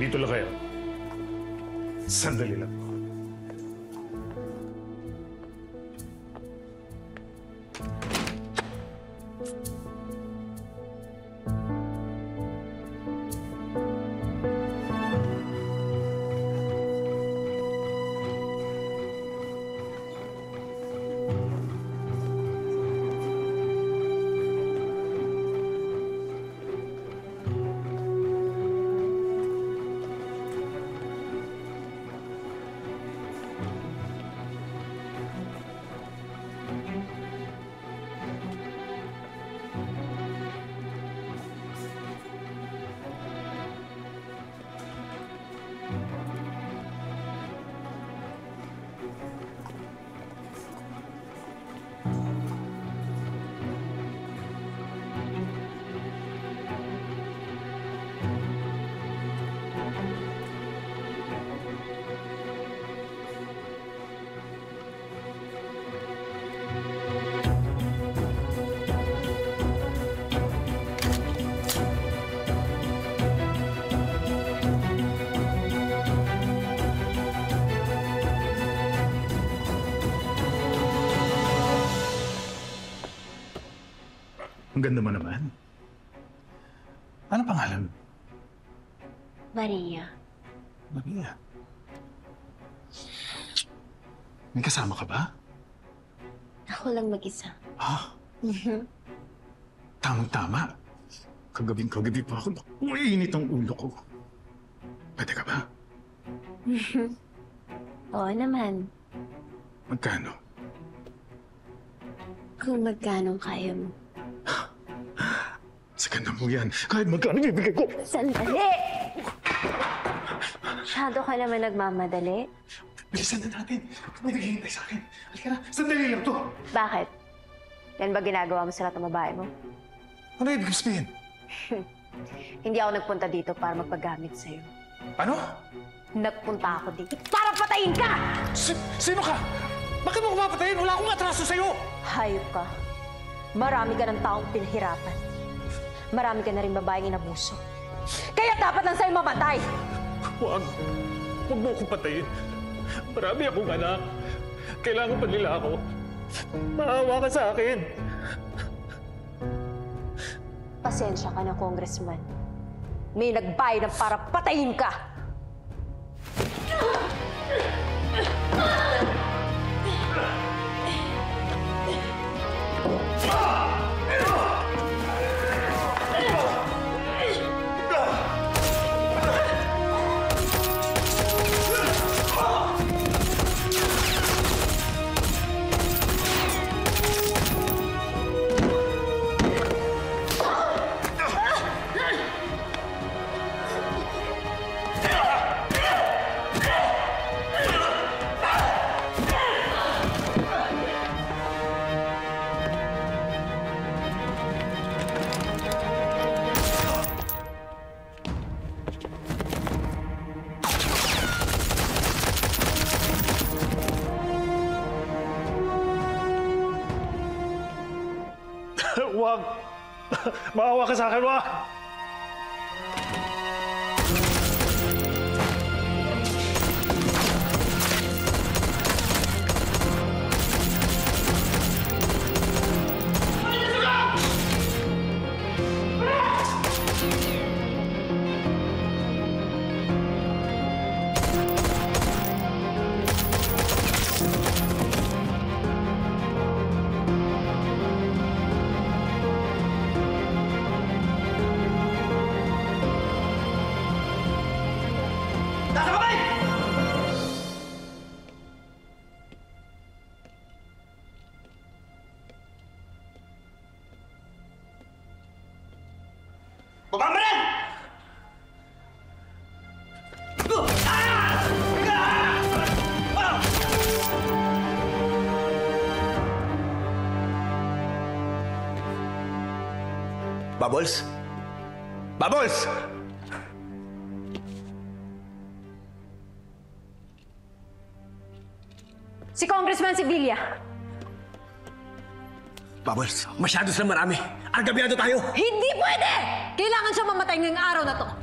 Dito lang kayo. Sandali lang. Ang ganda mo naman. Ano pangalan? Maria. Maria? May kasama ka ba? Ako lang mag-isa. Ha? Tamang-tama. Kagabi pa ako. Umiinit ang ulo ko. Pwede ka ba? Oo naman. Magkano? Kung magkano kaya mo. Sa ganda mo yan. Kahit magkano bibigay ko. Sandali! Masyado ka naman nagmamadali. Bilisan na natin. May naghihintay sa akin. Halika na. Sandali lang to. Bakit? Yan ba ginagawa mo sa lahat ng babae mo? Ano ibig sabihin? Hindi ako nagpunta dito para magpagamit sa'yo. Ano? Nagpunta ako dito para patayin ka! Sino ka? Bakit mo kumapatayin? Wala akong atraso sa'yo! Hayop ka. Marami ka ng taong pinahirapan. Marami ka na rin babaeng inabuso. Kaya dapat lang sa'yo mamatay! Huwag! Huwag mo akong patayin. Marami akong anak. Kailangan pa nila ako. Maawa ka sa akin. Pasensya ka na, Congressman. May nagbayad na para patayin ka! Huwag! Maawa ka sa akin, huwag! Bubbles? Bubbles! Si Congressman Sevilla. Bubbles, masyado silang marami. Argabyado tayo. Hindi pwede! Kailangan siya mamatay ngayong araw na to.